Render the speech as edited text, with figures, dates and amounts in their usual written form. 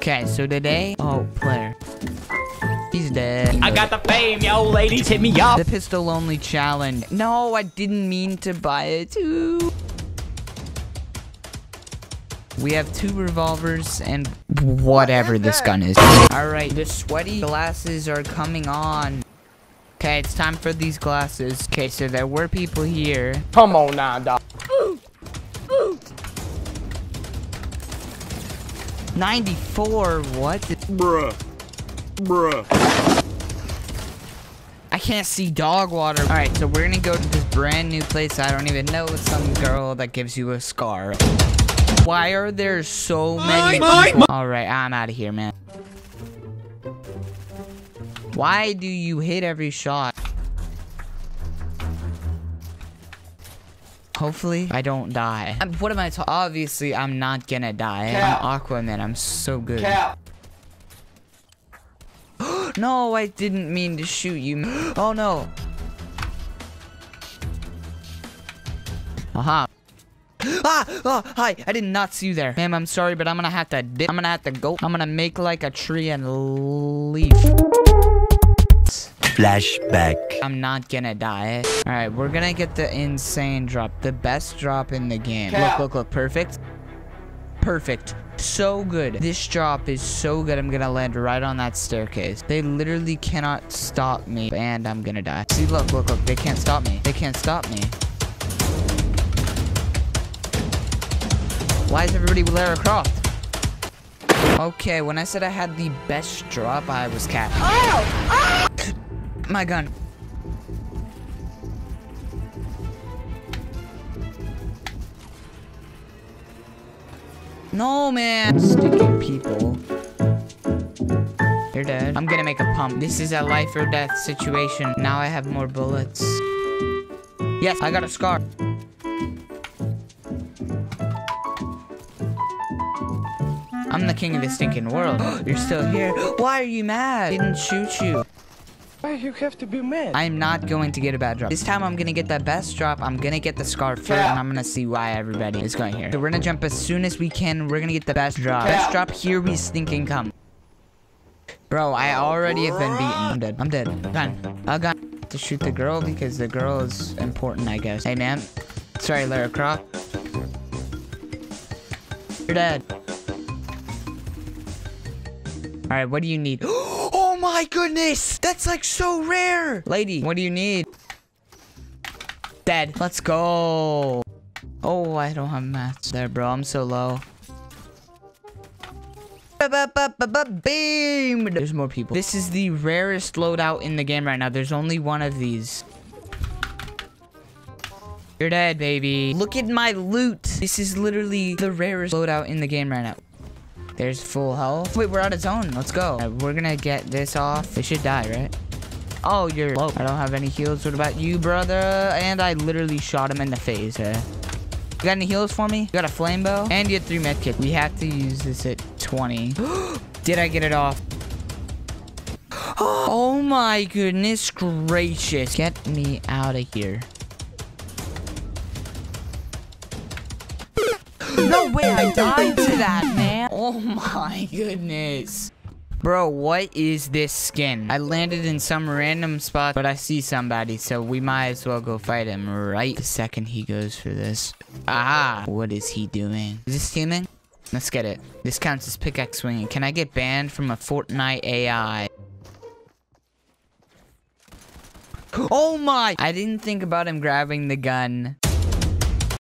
Okay, so today, oh, player, he's dead. I got the fame, yo, ladies, hit me up. The pistol only challenge. No, I didn't mean to buy it. Ooh. We have 2 revolvers and whatever this gun is. All right, the sweaty glasses are coming on. Okay, it's time for these glasses. Okay, so there were people here. Come on now, dog. 94, what? Bruh. I can't see dog water. All right, so we're gonna go to this brand new place. I don't even know. It's some girl that gives you a scar. Why are there so many people? All right, I'm out of here, man. Why do you hit every shot? Hopefully, I don't die. What am I talking? Obviously, I'm not gonna die. Cap. I'm Aquaman. I'm so good. Cap. No, I didn't mean to shoot you. Oh, no. Aha. Ah! Oh, hi. I did not see you there. Ma'am, I'm sorry, but I'm gonna have to dip. I'm gonna have to go. I'm gonna make like a tree and leave. Flashback. I'm not gonna die. All right, we're gonna get the insane drop, the best drop in the game. Look, look, look, perfect. Perfect. So good. This drop is so good. I'm gonna land right on that staircase. They literally cannot stop me, and I'm gonna die. See, look, look, look. They can't stop me. They can't stop me. Why is everybody with Lara Croft? Okay, when I said I had the best drop, I was capping. Oh! Ah! My gun. No, man. Sticking people. They're dead. I'm gonna make a pump. This is a life or death situation. Now I have more bullets. Yes, I got a scar. I'm the king of the stinking world. You're still here. Why are you mad? I didn't shoot you. Why you have to be mad? I'm not going to get a bad drop. This time I'm gonna get the best drop. I'm gonna get the scar first, and I'm gonna see why everybody is going here. So we're gonna jump as soon as we can. We're gonna get the best drop. Best drop, here we stinking come. Bro, I already have been beaten. I'm dead. I'm dead. Gun. I got to shoot the girl because the girl is important, I guess. Hey, man. Sorry, Lara Croft. You're dead. All right, what do you need? Oh my goodness! That's like so rare! Lady, what do you need? Dead. Let's go. Oh, I don't have mats. There, bro. I'm so low. Beam. There's more people. This is the rarest loadout in the game right now. There's only one of these. You're dead, baby. Look at my loot. This is literally the rarest loadout in the game right now. There's full health. Wait, we're out of zone. Let's go. Right, we're gonna get this off. They should die, right? Oh, you're low. I don't have any heals. What about you, brother? And I literally shot him in the face. Huh? You got any heals for me? You got a flame bow? And you had 3 medkits. We have to use this at 20. Did I get it off? Oh my goodness gracious. Get me out of here. No way I died to that, man. Oh my goodness. Bro, what is this skin? I landed in some random spot, but I see somebody, so we might as well go fight him right the second he goes for this. Ah, what is he doing? Is this teaming? Let's get it. This counts as pickaxe swinging. Can I get banned from a Fortnite AI? Oh my! I didn't think about him grabbing the gun.